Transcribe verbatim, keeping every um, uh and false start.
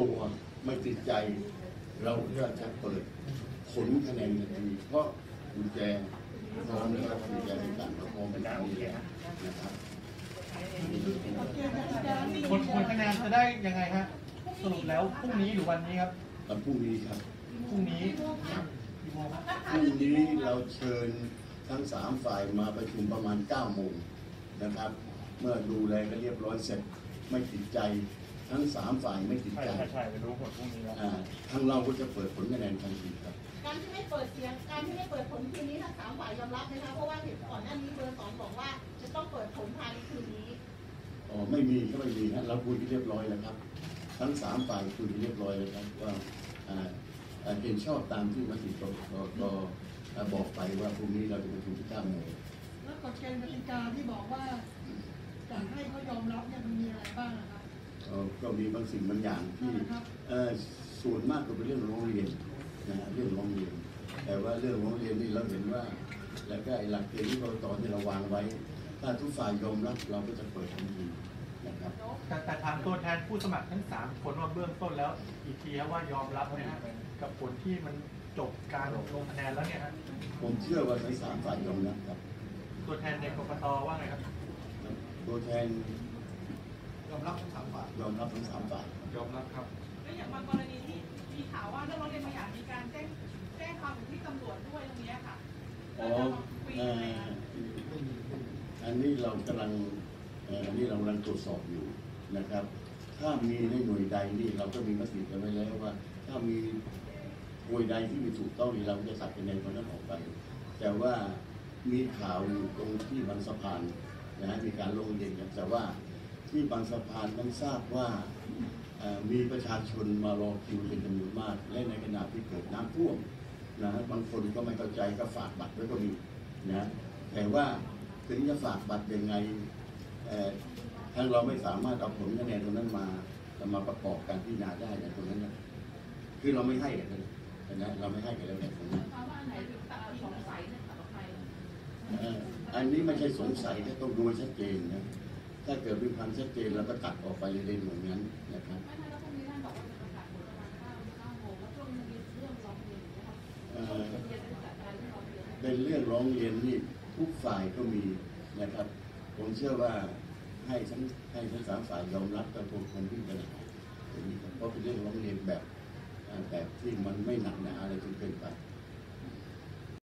ตัวไม่ติดใจเราก็จะเปิดผลคะแนนในนี้เพราะกุญแจพร้อมนะครับกุญแจต่างๆเราพร้อมเป็นเอาเลยนะครับผลผลคะแนนจะได้ยังไงฮะสรุปแล้วพรุ่งนี้หรือวันนี้ครับวันพรุ่งนี้ครับพรุ่งนี้พรุ่งนี้เราเชิญทั้งสามฝ่ายมาประชุมประมาณเก้าโมงนะครับเมื่อดูแลก็เรียบร้อยเสร็จไม่ติดใจทั้งสามฝ่ายไม่ติดใจทั้งเราก็จะเปิดผลคะแนนทันทีครับการที่ไม่เปิดเสียงการที่ไม่เปิดผลคืนนี้ทั้งสามฝ่ายยอมรับนะคะเพราะว่าเหตุก่อนหน้านี้เบอร์สองบอกว่าจะต้องเปิดผลภายในคืนนี้อ๋อไม่มีก็ไม่มีนะเราคุยกันเรียบร้อยแล้วครับทั้งสามฝ่ายคุยกันเรียบร้อยแล้วครับว่าเห็นชอบตามที่มติกกตบอกไปว่าพรุ่งนี้เราจะประชุมที่เก้าโมงแล้วกฎเกณฑ์กติกาที่บอกว่าอยากให้เขายอมรับเนี่ยมันมีอะไรบ้างครับก็มีบางสิ่งบางอย่างที่ส่วนมากก็เป็นเรื่องโรงเรียนนะเรื่องโรงเรียนแต่ว่าเรื่องโรงเรียนนี่เราเห็นว่าแล้วก็หลักเกณฑ์ที่เราตอนที่เราวางไว้ถ้าทุกฝ่ายยอมรับเราก็จะเปิดทันทีนะครับแต่ถามตัวแทนผู้สมัครทั้งสามคนว่าเบื้องต้นแล้วอีกทีว่ายอมรับนะฮะกับผลที่มันจบการลงคะแนนแล้วเนี่ยฮะผมเชื่อว่าทั้งสามฝ่ายยอมรับครับตัวแทนในกกตว่าไงครับตัวแทนยอมรับทั้งสามฝ่ายยอมรับทั้งสามฝ่ายยอมรับครับแล้วอย่างบางกรณีที่มีข่าวว่าเรื่องโรงเรียนบางอย่างมีการแจ้งแจ้งความถึงที่ตำรวจด้วยตรงนี้ค่ะอ๋ออันนี้เรากำลังอันนี้เรากำลังตรวจสอบอยู่นะครับถ้ามีในหน่วยใดนี่เราก็มีมติกันไว้แล้วว่าถ้ามีหน่วยใดที่มีถูกต้องนี่เราจะตัดคะแนนคนนั้นออกไปแต่ว่ามีข่าวอยู่ตรงที่บางสะพานนะฮะมีการลงเรียนกันแต่ว่าที่บางสะพานต้องทราบว่ามีประชาชนมารอคิวเป็นจำนวนมากและในขณะที่เกิดน้ำท่วมนะบางคนก็ไม่เข้าใจก็ฝากบัตรไว้ก็มีนะแต่ว่าถึงจะฝากบัตรยังไงทางเราไม่สามารถเอาผลคะแนนตรงนั้นมามาประกอบการพิจารณาได้ในตรงนั้นนะคือเราไม่ให้กันนะเราไม่ให้กันแล้วแบบนั้นอันนี้ไม่ใช่สงสัยนะต้องดูชัดเจนนะถ้าเกิดมีความชัดเจนเราก็ตัดออกไปในหน่วยนั้นนะครับเป็นเรื่องร้องเรียนนี่ทุกฝ่ายก็มีนะครับผมเชื่อว่าให้ทั้งให้ทั้งสามฝ่ายยอมรับกับผมคนที่เป็นเพราะเป็นเรื่องร้องเรียนแบบแบบที่มันไม่หนักหนาอะไรจนเกินไป